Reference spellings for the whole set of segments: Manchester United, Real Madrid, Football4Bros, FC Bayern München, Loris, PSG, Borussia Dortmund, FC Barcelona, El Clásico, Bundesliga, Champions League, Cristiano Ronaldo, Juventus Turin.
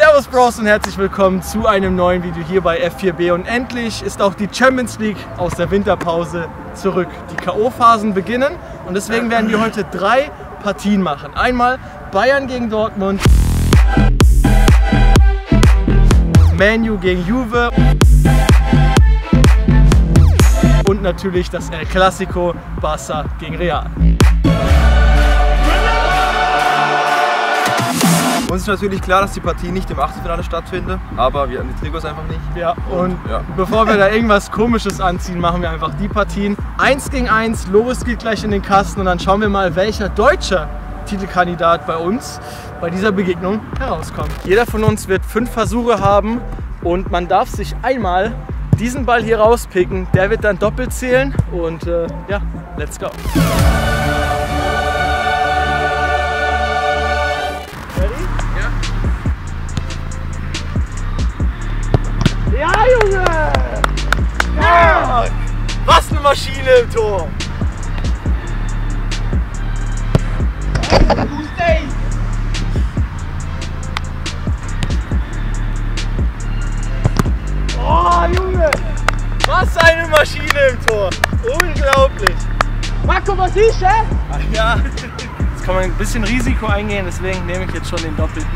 Servus Bros und herzlich willkommen zu einem neuen Video hier bei F4B. Und endlich ist auch die Champions League aus der Winterpause zurück. Die K.O.-Phasen beginnen und deswegen werden wir heute drei Partien machen. Einmal Bayern gegen Dortmund, Man U gegen Juve und natürlich das El Clásico, Barça gegen Real. Uns ist natürlich klar, dass die Partie nicht im Achtelfinale stattfindet, aber wir hatten die Trikots einfach nicht. Ja, und bevor wir da irgendwas Komisches anziehen, machen wir einfach die Partien. 1 gegen 1, Loris geht gleich in den Kasten und dann schauen wir mal, welcher deutsche Titelkandidat bei uns bei dieser Begegnung herauskommt. Jeder von uns wird 5 Versuche haben und man darf sich einmal diesen Ball hier rauspicken. Der wird dann doppelt zählen und ja, let's go. Ja, Junge! Ja! Was eine Maschine im Tor! Oh, Junge! Was eine Maschine im Tor! Unglaublich! Marco, was ist das? Ach ja, jetzt kann man ein bisschen Risiko eingehen, deswegen nehme ich jetzt schon den Doppelten.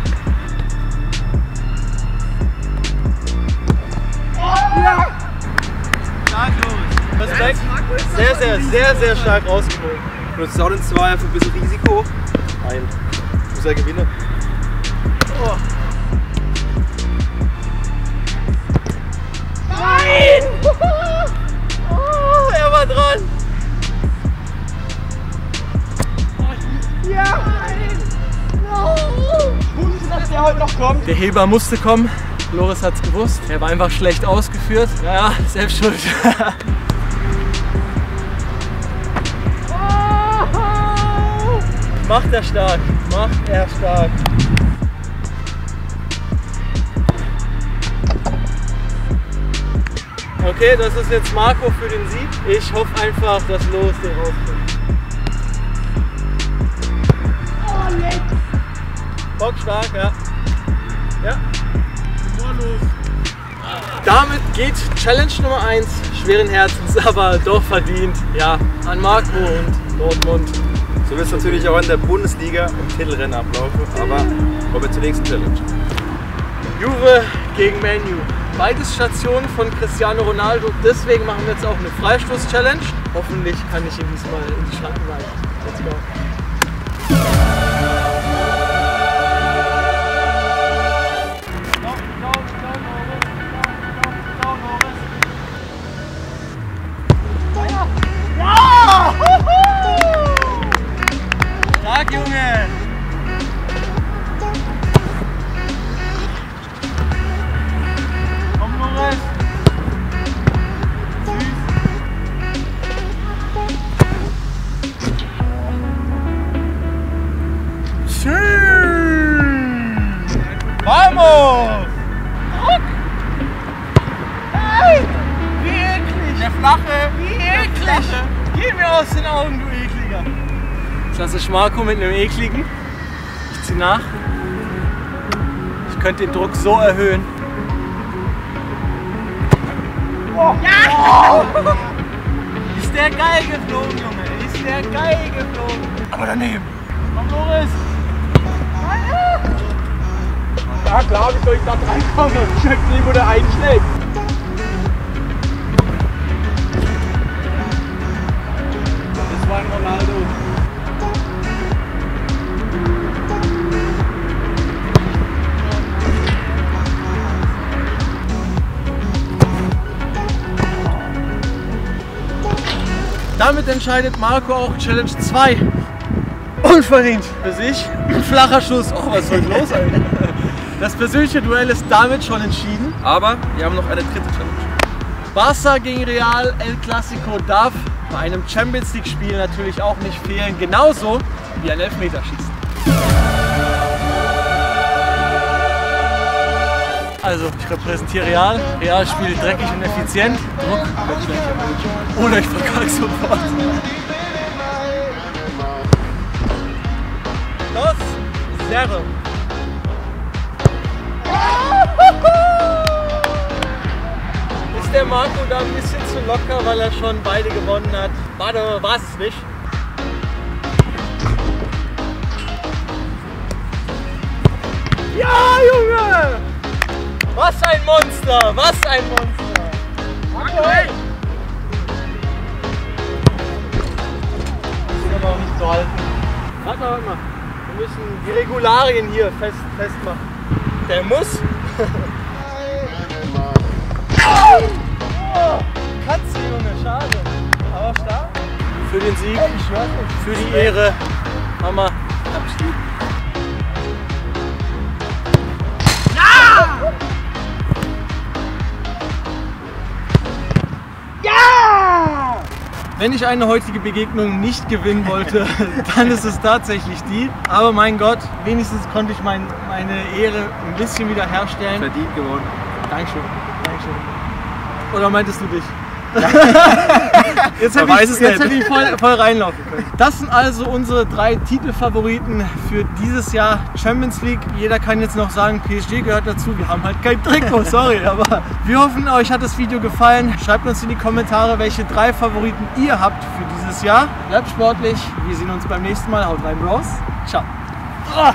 Perfekt. Sehr stark rausgeholt. Du hast auch den Zweier für ein bisschen Risiko. Nein. Du musst ja gewinnen. Oh. Nein! Oh, er war dran. Ja! Nein! Ich wusste, dass der heute noch kommt. Der Heber musste kommen. Loris hat's gewusst. Er war einfach schlecht ausgeführt. Naja, selbst schuld. Macht er stark, macht er stark. Okay, das ist jetzt Marco für den Sieg. Ich hoffe einfach, dass Loris den rauskommt. Oh, nett! Bock stark, ja. Ja. Damit geht Challenge Nummer 1, schweren Herzens, aber doch verdient, ja, an Marco und Dortmund. So wird es natürlich auch in der Bundesliga im Titelrennen ablaufen, aber kommen wir zur nächsten Challenge. Juve gegen Man U. Beides Stationen von Cristiano Ronaldo, deswegen machen wir jetzt auch eine Freistoß-Challenge. Hoffentlich kann ich ihn diesmal in die Schranken leiten. Let's go. Das ist Marco mit einem ekligen. Ich zieh nach. Ich könnte den Druck so erhöhen. Oh. Ja. Oh. Ist der geil geflogen, Junge. Ist der geil geflogen. Aber daneben. Komm, Loris. Ja, klar, wie soll ich da drankommen? Ich check nicht, wo der einschlägt. Das war ein Ronaldo. Damit entscheidet Marco auch Challenge 2. Unverdient für sich. Ein flacher Schuss. Oh, was soll denn los eigentlich? Das persönliche Duell ist damit schon entschieden. Aber wir haben noch eine dritte Challenge. Barça gegen Real. El Clásico darf bei einem Champions League Spiel natürlich auch nicht fehlen. Genauso wie ein Elfmeterschießen. Also, ich repräsentiere Real. Real spielt dreckig und effizient. Druck, oder ich verkacke sofort. Los, Serre. Oh, Marco da ein bisschen zu locker, weil er schon beide gewonnen hat. Warte, war es nicht. Ja, Junge! Was ein Monster! Was ein Monster! Marco, hey! Das ist aber auch nicht zu halten. Warte mal. Wir müssen die Regularien hier festmachen. Der muss. Katze, Junge, schade. Aber stark. Für den Sieg, für die Ehre. Hammer. Abstieg. Ja! Ja! Wenn ich eine heutige Begegnung nicht gewinnen wollte, dann ist es tatsächlich die. Aber mein Gott, wenigstens konnte ich meine Ehre ein bisschen wiederherstellen. Verdient geworden. Dankeschön. Dankeschön. Oder meintest du dich? Jetzt hätte ich voll reinlaufen können. Das sind also unsere drei Titelfavoriten für dieses Jahr Champions League. Jeder kann jetzt noch sagen, PSG gehört dazu. Wir haben halt kein Trikot, sorry. Aber wir hoffen, euch hat das Video gefallen. Schreibt uns in die Kommentare, welche drei Favoriten ihr habt für dieses Jahr. Bleibt sportlich. Wir sehen uns beim nächsten Mal. Haut rein, Bros. Ciao.